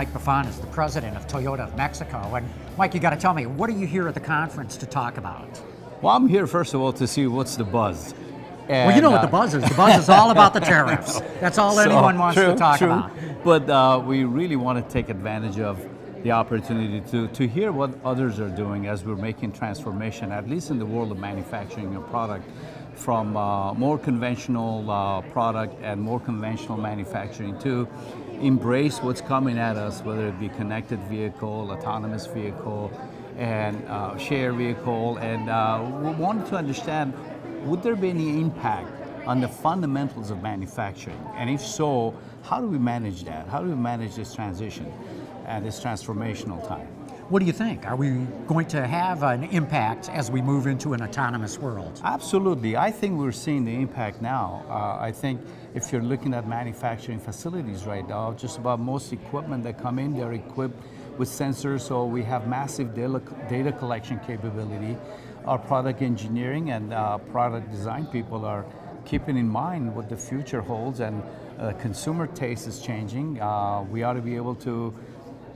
Mike Bafan is the president of Toyota of Mexico. And Mike, you got to tell me, what are you here at the conference to talk about? Well, I'm here, first of all, to see what's the buzz. And, well, you know what the buzz is. The buzz is all about the tariffs. That's all anyone wants to talk about. But we really want to take advantage of the opportunity to hear what others are doing as we're making transformation, at least in the world of manufacturing a product, from more conventional product and more conventional manufacturing to embrace what's coming at us, whether it be connected vehicle, autonomous vehicle, and share vehicle. And we wanted to understand, would there be any impact on the fundamentals of manufacturing? And if so, how do we manage that? How do we manage this transition and this transformational time? What do you think? Are we going to have an impact as we move into an autonomous world? Absolutely. I think we're seeing the impact now. I think if you're looking at manufacturing facilities right now, just about most equipment that come in, they're equipped with sensors, so we have massive data collection capability. Our product engineering and product design people are keeping in mind what the future holds, and consumer taste is changing. We ought to be able to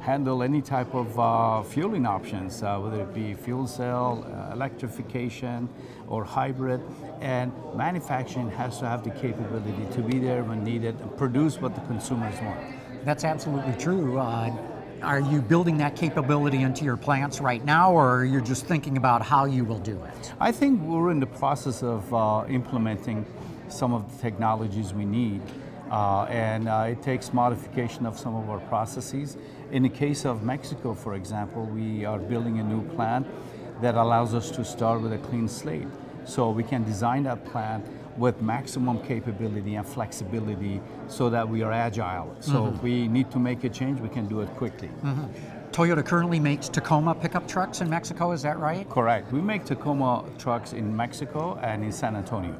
handle any type of fueling options, whether it be fuel cell, electrification, or hybrid. And manufacturing has to have the capability to be there when needed and produce what the consumers want. That's absolutely true. Are you building that capability into your plants right now, or are you just thinking about how you will do it? I think we're in the process of implementing some of the technologies we need, and it takes modification of some of our processes. In the case of Mexico, for example, we are building a new plant that allows us to start with a clean slate. So we can design that plant with maximum capability and flexibility so that we are agile. So if we need to make a change, we can do it quickly. Toyota currently makes Tacoma pickup trucks in Mexico, is that right? Correct. We make Tacoma trucks in Mexico and in San Antonio.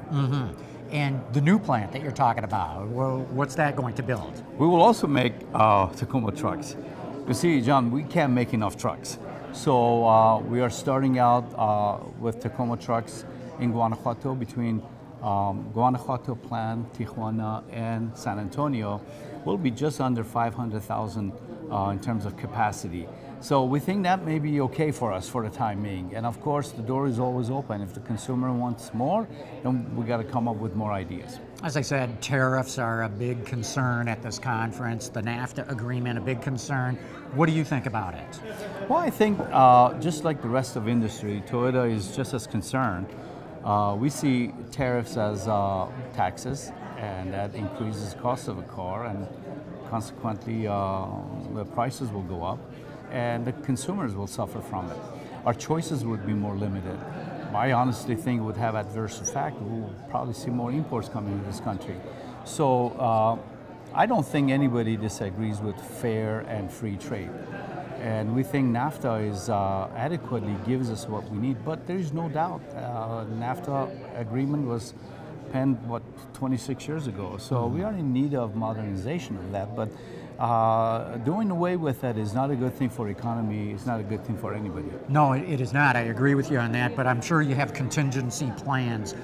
And the new plant that you're talking about, well, what's that going to build? We will also make Tacoma trucks. You see, John, we can't make enough trucks. So we are starting out with Tacoma trucks in Guanajuato, between Guanajuato plant, Tijuana, and San Antonio. Will be just under 500,000 in terms of capacity. So we think that may be okay for us for the time being. And of course, the door is always open. If the consumer wants more, then we got to come up with more ideas. As I said, tariffs are a big concern at this conference. The NAFTA agreement, a big concern. What do you think about it? Well, I think just like the rest of industry, Toyota is just as concerned. We see tariffs as taxes, and that increases the cost of a car, and consequently the prices will go up and the consumers will suffer from it. Our choices would be more limited. I honestly think it would have adverse effect. We'll probably see more imports coming into this country. So I don't think anybody disagrees with fair and free trade. And we think NAFTA is adequately gives us what we need, but there is no doubt NAFTA agreement was penned, what, 26 years ago. So we are in need of modernization of that, but doing away with that is not a good thing for economy, it's not a good thing for anybody. No, it is not. I agree with you on that, but I'm sure you have contingency plans.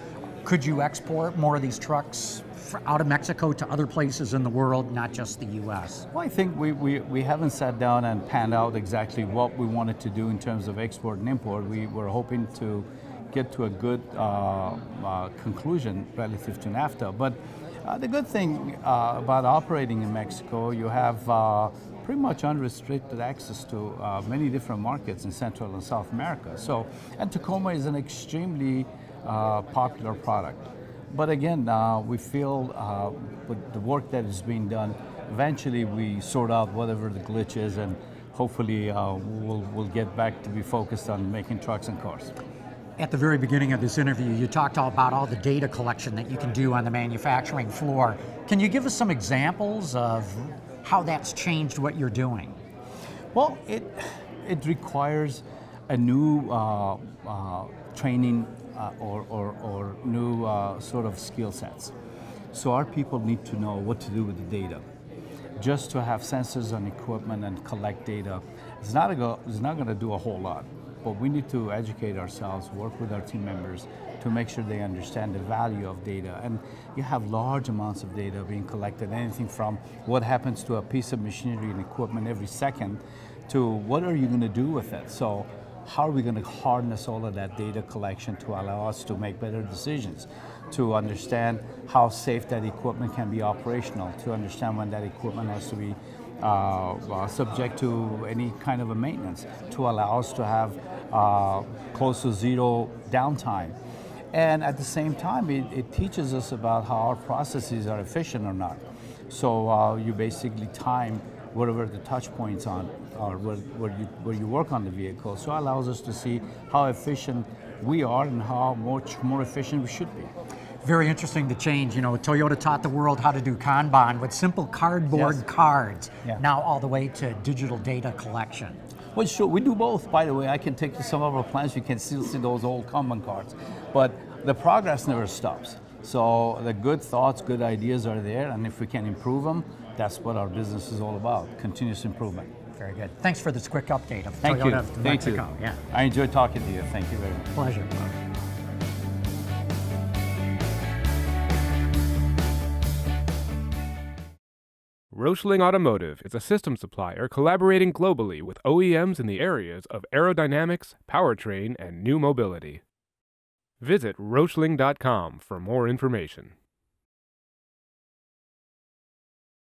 Could you export more of these trucks out of Mexico to other places in the world, not just the U.S.? Well, I think we haven't sat down and panned out exactly what we wanted to do in terms of export and import. We were hoping to get to a good conclusion relative to NAFTA. But the good thing about operating in Mexico, you have pretty much unrestricted access to many different markets in Central and South America. So, and Tacoma is an extremely popular product. But again, we feel with the work that is being done, eventually we sort out whatever the glitch is, and hopefully we'll get back to be focused on making trucks and cars. At the very beginning of this interview, you talked all about all the data collection that you can do on the manufacturing floor. Can you give us some examples of how that's changed what you're doing? Well, it requires a new training or new sort of skill sets. So our people need to know what to do with the data. Just to have sensors on equipment and collect data, it's not going to do a whole lot. But we need to educate ourselves, work with our team members to make sure they understand the value of data. And you have large amounts of data being collected, anything from what happens to a piece of machinery and equipment every second to what are you going to do with it. So how are we going to harness all of that data collection to allow us to make better decisions, to understand how safe that equipment can be operational, to understand when that equipment has to be subject to any kind of a maintenance, to allow us to have close to zero downtime. And at the same time, it teaches us about how our processes are efficient or not. So you basically time whatever the touch points on are where you work on the vehicle. So it allows us to see how efficient we are and how much more efficient we should be. Very interesting to change. You know, Toyota taught the world how to do Kanban with simple cardboard cards. Yeah. Now all the way to digital data collection. Well, sure, we do both, by the way. I can take you some of our plans. You can still see those old Kanban cards. But the progress never stops. So the good thoughts, good ideas are there, and if we can improve them, that's what our business is all about, continuous improvement. Very good. Thanks for this quick update of Toyota of Mexico. Yeah. I enjoyed talking to you. Thank you very much. Pleasure. Rochling Automotive is a system supplier collaborating globally with OEMs in the areas of aerodynamics, powertrain, and new mobility. Visit Rochling.com for more information.